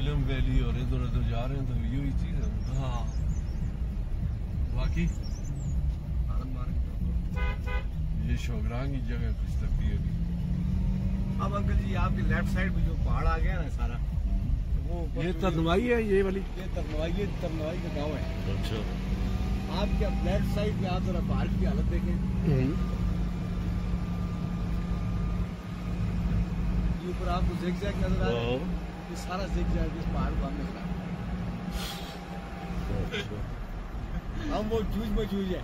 Milam valley और इधर उधर जा रहे हैं तो यू ही चीज है। हाँ बाकी ये शोगरां की जगह कुछ तकलीफ है। अब अंकल जी आपके लेफ्ट साइड पे जो पहाड़ आ गया ना सारा वो ये तरनवाई है, ये वाली ये तरनवाई का गाँव है। अच्छा आपके अब लेफ्ट साइड में आप जरा पहाड़ की हालत देखें, ऊपर आपको ज़िगज़ैग नजर आ रहा है, ये सारा ज़िगज़ैग इस पहाड़ को हमने बनाया, हम वो जूझ में जूझ है।